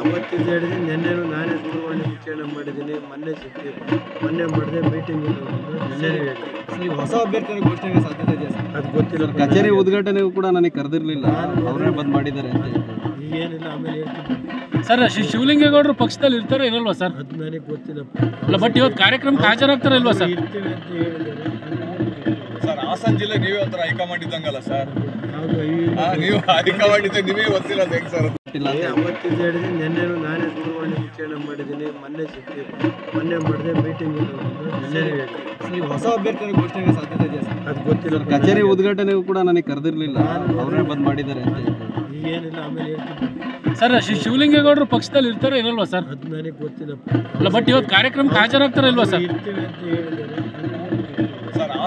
ಅವತ್ತಿದ್ದು ನಿನ್ನೆ ನಾನೇ ದೂರವಾಣಿ ಶಿಕ್ಷಣ ಮಾಡಿದ್ದೀನಿ. ಮೊನ್ನೆ ಸಿಕ್ಕಿ ಮೊನ್ನೆ ಮಾಡಿದೆ ಮೀಟಿಂಗ್ ಈ ಹೊಸ ಅಭ್ಯರ್ಥಿಗಳು ಘೋಷಣೆಗೆ ಸಾಧ್ಯತೆ ಇದೆಯಾ ಸರ್? ಅದು ಗೊತ್ತಿಲ್ಲ. ಕಚೇರಿ ಉದ್ಘಾಟನೆಗೂ ಕೂಡ ನನಗೆ ಕರೆದಿರಲಿಲ್ಲ, ಅವರೇ ಬಂದು ಮಾಡಿದ್ದಾರೆ ಅಂತ ಈಗೇನಿಲ್ಲ. ಆಮೇಲೆ ಸರ್, ಶಿವಲಿಂಗೇಗೌಡರು ಪಕ್ಷದಲ್ಲಿ ಇರ್ತಾರೋ ಇರಲ್ವಾ ಸರ್? ಅದು ನನಗೆ ಗೊತ್ತಿಲ್ಲಪ್ಪ. ಅಲ್ಲ, ಬಟ್ ಇವತ್ತು ಕಾರ್ಯಕ್ರಮಕ್ಕೆ ಹಾಜರಾಗ್ತಾರ ಇಲ್ವಾ ಸರ್? ಇರ್ತೀವಿ ಅಂತ ಹೇಳಿದ್ದಾರೆ ಸರ್. ಹಾಸನ ಜಿಲ್ಲೆಗೆ ನೀವೇ ಒಂಥರ ಹೈಕಮಾಂಡ್ ಇದ್ದಂಗಲ್ಲ ಸರ್? ನೀವು ಹೈಕಮಾಂಡ್ ಇದ್ದಾಗ ನಿಮಗೆ ಗೊತ್ತಿರೋದು ಹೆಂಗೆ ಸರ್? ಅವತ್ತಿದ್ದು ಹೇಳಿದೆ ನಿನ್ನೆ ನಾನೇ ದೂರವಾಣಿ ಶಿಕ್ಷಣ ಮಾಡಿದ್ದೀನಿ. ಮೊನ್ನೆ ಸಿಕ್ಕಿ ಮೊನ್ನೆ ಮಾಡಿದೆ ಮೀಟಿಂಗ್ ಈ ಹೊಸ ಅಭ್ಯರ್ಥಿಗಳು ಘೋಷಣೆಗೆ ಸಾಧ್ಯತೆ ಇದೆಯಾ ಸರ್? ಅದು ಗೊತ್ತಿಲ್ಲ. ಕಚೇರಿ ಉದ್ಘಾಟನೆಗೂ ಕೂಡ ನನಗೆ ಕರೆದಿರಲಿಲ್ಲ, ಅವರೇ ಬಂದು ಮಾಡಿದ್ದಾರೆ ಅಂತ ಈಗೇನಿಲ್ಲ. ಆಮೇಲೆ ಸರ್, ಶಿವಲಿಂಗೇಗೌಡರು ಪಕ್ಷದಲ್ಲಿ ಇರ್ತಾರೋ ಇರಲ್ವಾ ಸರ್? ಅದು ನನಗೆ ಗೊತ್ತಿಲ್ಲಪ್ಪ. ಅಲ್ಲ, ಬಟ್ ಇವತ್ತು ಕಾರ್ಯಕ್ರಮಕ್ಕೆ ಹಾಜರಾಗ್ತಾರ ಇಲ್ವಾ ಸರ್? ಇರ್ತೀವಿ ಅಂತ ಹೇಳಿದ್ದಾರೆ ಸರ್.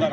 ಸರ್.